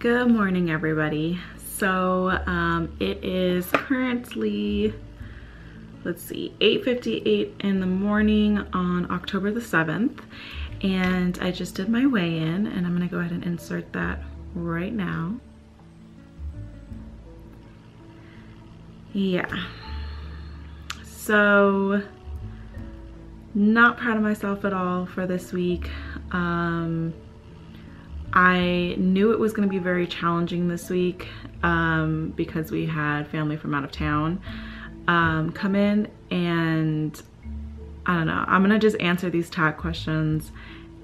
Good morning, everybody. So it is currently, let's see, 8:58 in the morning on October the 7th, and I just did my weigh-in, and I'm gonna go ahead and insert that right now. Yeah, so not proud of myself at all for this week. I knew it was going to be very challenging this week because we had family from out of town come in, and I don't know, I'm going to just answer these tag questions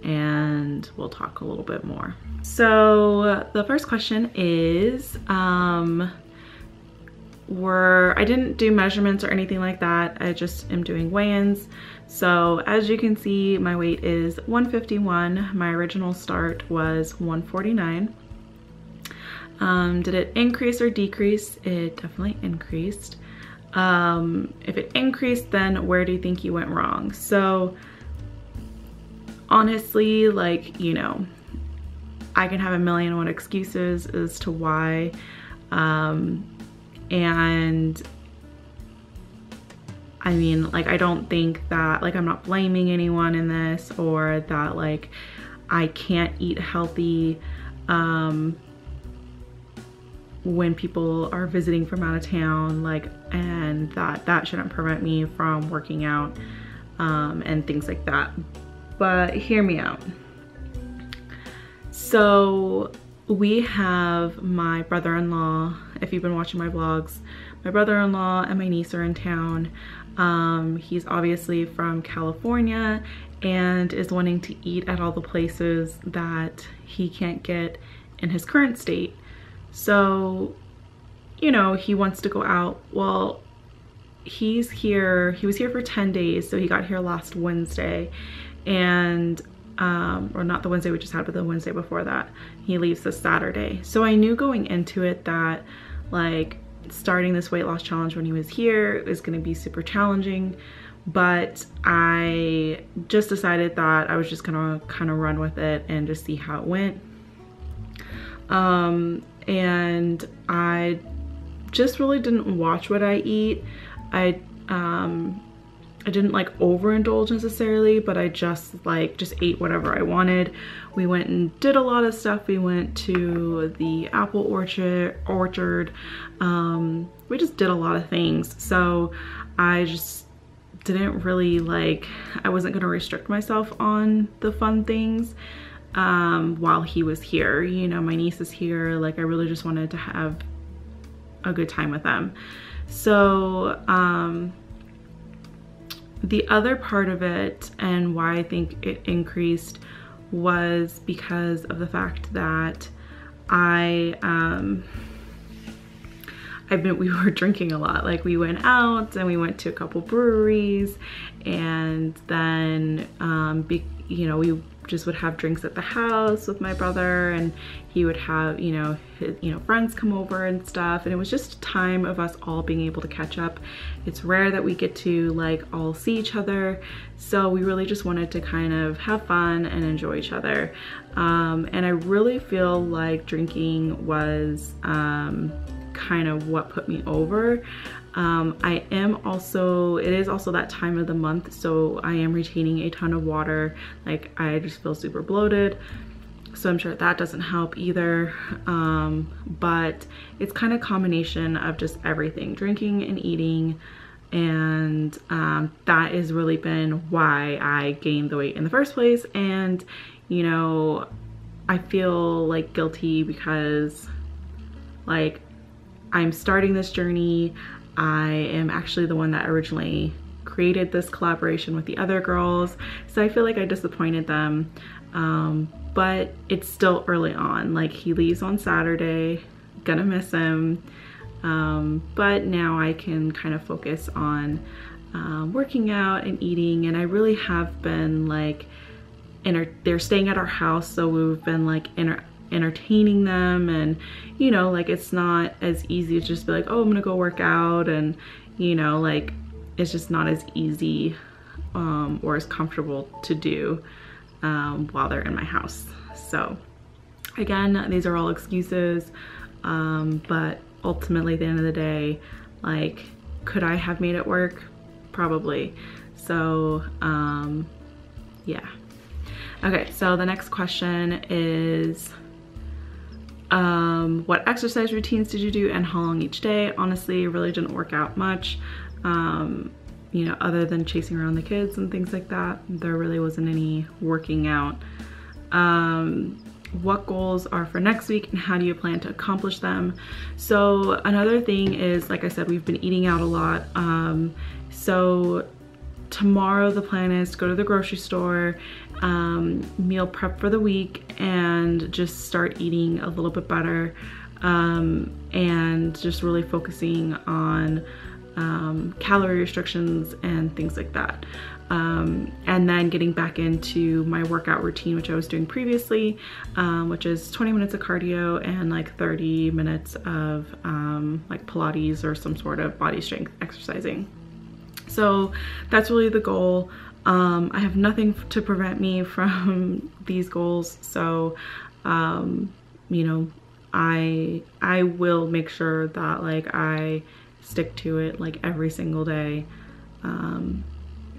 and we'll talk a little bit more. So the first question is, I didn't do measurements or anything like that. I just am doing weigh-ins. So as you can see, my weight is 151. My original start was 149. Did it increase or decrease? It definitely increased. If it increased, then where do you think you went wrong? So honestly, like, you know, I can have a million and one excuses as to why, and I mean, like, I don't think that, like, I'm not blaming anyone in this, or that, like, I can't eat healthy when people are visiting from out of town, like, and that shouldn't prevent me from working out and things like that. But hear me out. So we have my brother-in-law, if you've been watching my vlogs, my brother-in-law and my niece are in town. He's obviously from California and is wanting to eat at all the places that he can't get in his current state. So, you know, he wants to go out. Well, he's here, he was here for 10 days, so he got here last Wednesday, and or not the Wednesday we just had, but the Wednesday before that. He leaves this Saturday. So I knew going into it that, like, starting this weight loss challenge when he was here is going to be super challenging, but I just decided that I was just going to kind of run with it and just see how it went. And I just really didn't watch what I eat. I didn't, like, overindulge necessarily, but I just, like, just ate whatever I wanted. We went and did a lot of stuff. We went to the apple orchard. We just did a lot of things. So I just didn't really, like, I wasn't gonna restrict myself on the fun things while he was here. You know, my niece is here. Like, I really just wanted to have a good time with them. So, the other part of it, and why I think it increased, was because of the fact that we were drinking a lot. Like, we went out and we went to a couple breweries, and then you know, we just would have drinks at the house with my brother, and he would have, you know, his, you know, friends come over and stuff, and it was just time of us all being able to catch up. It's rare that we get to, like, all see each other, so we really just wanted to kind of have fun and enjoy each other, and I really feel like drinking was kind of what put me over. It is also that time of the month, so I am retaining a ton of water. Like, I just feel super bloated, so I'm sure that doesn't help either. But it's kind of a combination of just everything, drinking and eating, and that has really been why I gained the weight in the first place. And, you know, I feel, like, guilty because, like, I'm starting this journey. I am actually the one that originally created this collaboration with the other girls, so I feel like I disappointed them, but it's still early on. Like, he leaves on Saturday, gonna miss him, but now I can kind of focus on working out and eating, and I really have been, like, they're staying at our house, so we've been, like, entertaining them, and, you know, like, it's not as easy to just be like, oh, I'm gonna go work out, and, you know, like, it's just not as easy or as comfortable to do while they're in my house. So Again, these are all excuses, but ultimately at the end of the day, like, could I have made it work? Probably. So yeah. Okay, so the next question is, what exercise routines did you do and how long each day? Honestly, really didn't work out much, you know, other than chasing around the kids and things like that. There really wasn't any working out. What goals are for next week and how do you plan to accomplish them? So another thing is, like I said, we've been eating out a lot. So tomorrow the plan is to go to the grocery store, meal prep for the week, and just start eating a little bit better, and just really focusing on calorie restrictions and things like that. And then getting back into my workout routine, which I was doing previously, which is 20 minutes of cardio and like 30 minutes of like Pilates or some sort of body strength exercising. So that's really the goal. I have nothing to prevent me from these goals. So, you know, I will make sure that like I stick to it like every single day.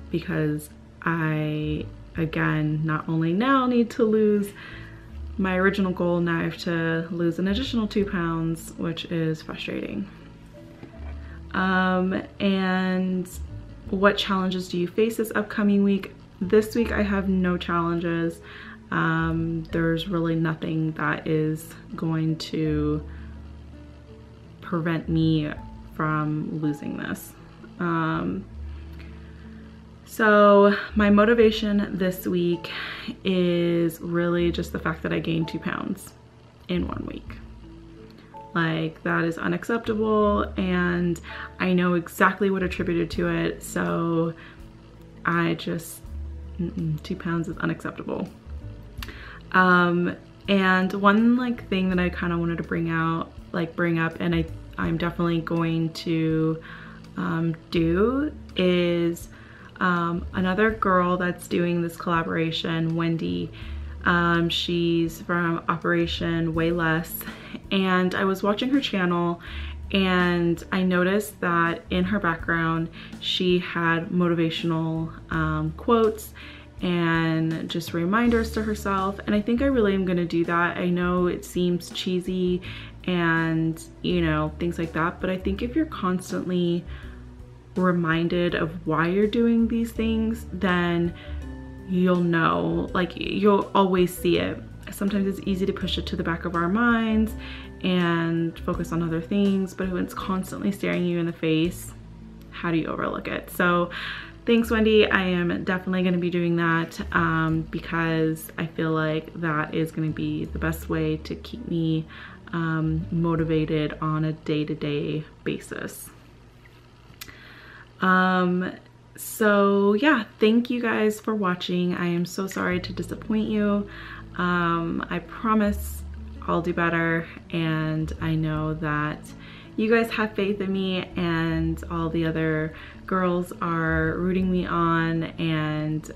Because I, again, not only now need to lose my original goal, now I have to lose an additional 2 pounds, which is frustrating. And what challenges do you face this upcoming week? This week I have no challenges. There's really nothing that is going to prevent me from losing this. So my motivation this week is really just the fact that I gained 2 pounds in 1 week. Like, that is unacceptable, and I know exactly what attributed to it, so I just, 2 pounds is unacceptable. And one like thing that I kind of wanted to bring up, and I'm definitely going to do is, another girl that's doing this collaboration, Wendy, she's from Operation Way Less, and I was watching her channel and I noticed that in her background she had motivational quotes and just reminders to herself, and I think I really am going to do that. I know it seems cheesy and, you know, things like that, but I think if you're constantly reminded of why you're doing these things, then you'll know, like, you'll always see it. Sometimes it's easy to push it to the back of our minds and focus on other things, but when it's constantly staring you in the face, how do you overlook it? So thanks, Wendy. I am definitely going to be doing that, because I feel like that is going to be the best way to keep me motivated on a day-to-day basis. So yeah, thank you guys for watching. I am so sorry to disappoint you. I promise I'll do better, and I know that you guys have faith in me, and all the other girls are rooting me on, and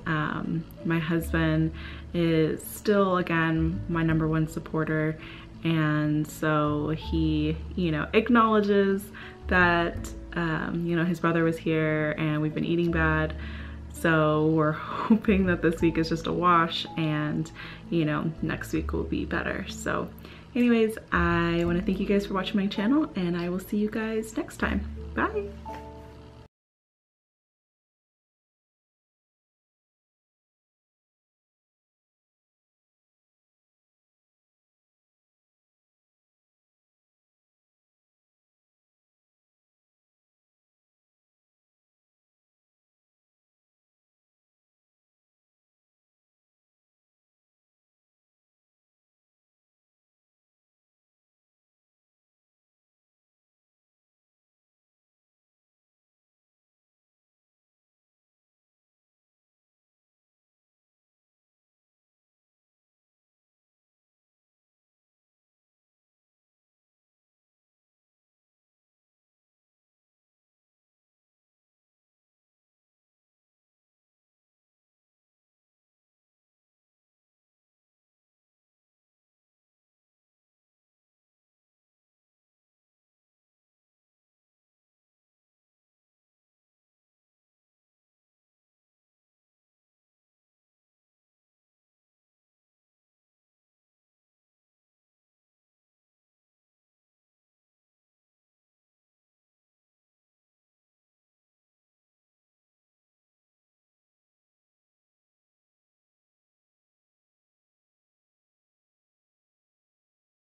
my husband is still, again, my #1 supporter, and so he, you know, acknowledges that you know, his brother was here and we've been eating bad, so we're hoping that this week is just a wash, and, you know, next week will be better. So anyways, I want to thank you guys for watching my channel, and I will see you guys next time. Bye.